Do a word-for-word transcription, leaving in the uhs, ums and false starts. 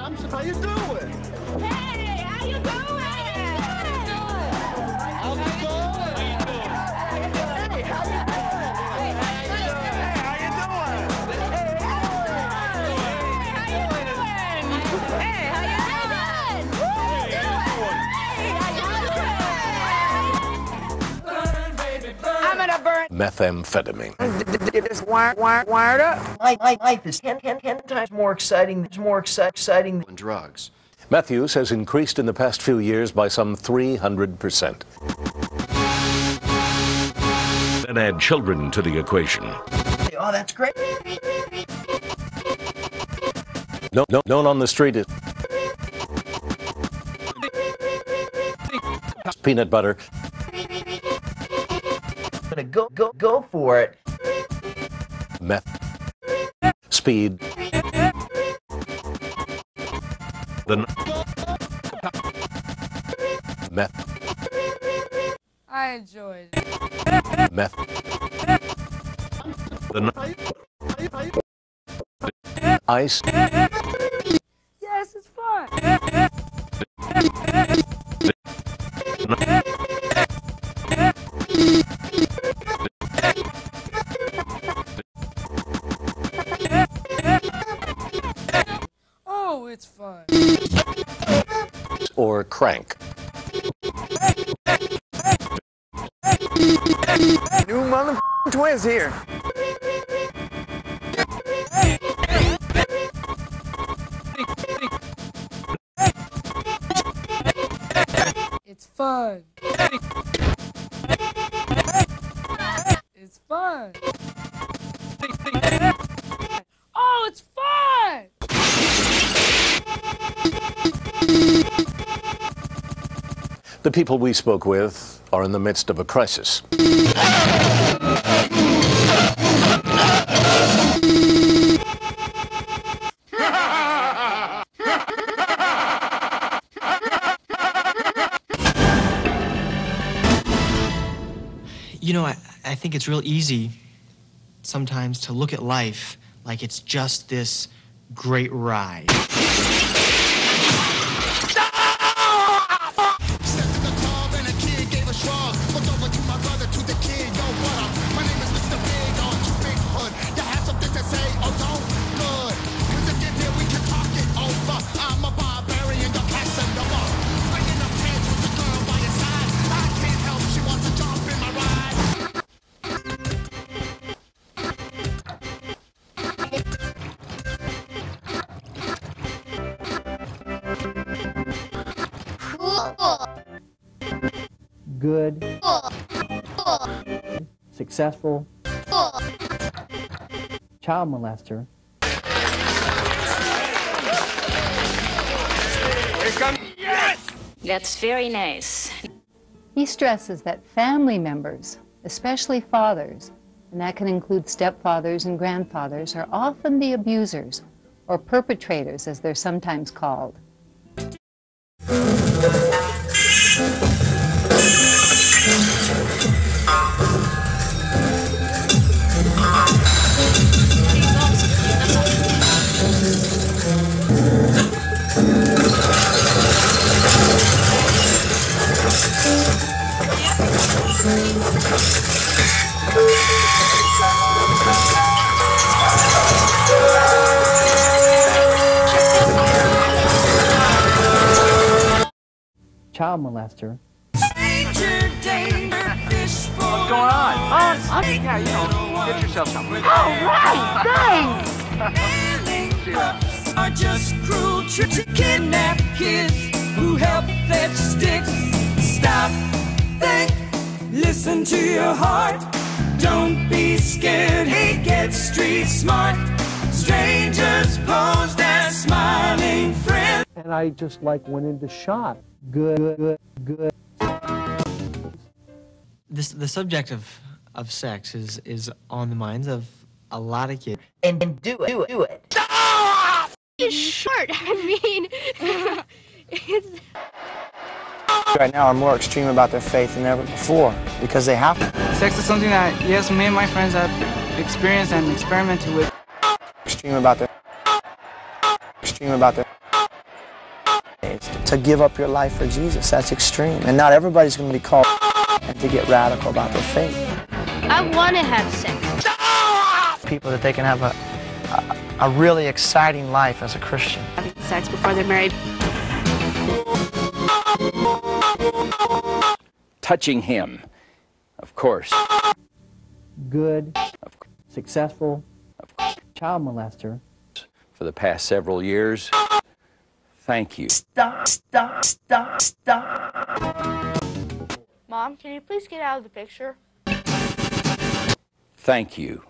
I'm just, how you doing? Hey, how you doing? How you doing? How you doing? Hey, how you doing? Methamphetamine. This wire, wire, wired up. Life, life, life is ten, ten, ten times more exciting. It's more exci exciting than drugs. Meth use has increased in the past few years by some three hundred percent. Then add children to the equation. Oh, that's great. No, no, known on the street is peanut butter. Go, go, go for it. Meth. Speed. Then. Meth. I enjoyed it. Meth. Then. Ice. Yes, it's fun. It's fun. Or crank. New mother twins here. It's fun. It's fun. Oh, it's fun. The people we spoke with are in the midst of a crisis. You know, I, I think it's real easy sometimes to look at life like it's just this great ride. Good. Successful. Child molester. Yes! That's very nice. He stresses that family members, especially fathers, and that can include stepfathers and grandfathers, are often the abusers, or perpetrators as they're sometimes called. Child molester. What's going on? Oh, I'll just, yeah, you know, get yourself something. All right, thanks. Are just cruel tricks to kidnap kids who help fetch sticks. Stop, think, listen to your heart. Don't be scared, hey, get street smart. Strangers posed as smiling friends. And I just like went into shock. Good, good, good. This, the subject of, of sex is, is on the minds of a lot of kids. And, and do it, do it, do it. Stop! It's short, I mean, it's... Right now are more extreme about their faith than ever before, because they have to. Sex is something that, yes, me and my friends have experienced and experimented with. Extreme about their... Extreme about their... To give up your life for Jesus, that's extreme. And not everybody's going to be called to get radical about their faith. I want to have sex. People that they can have a, a, a really exciting life as a Christian. Having sex before they're married. Touching him, of course. Good, successful child molester. For the past several years. Thank you. Stop, stop, stop, stop. Mom, can you please get out of the picture? Thank you.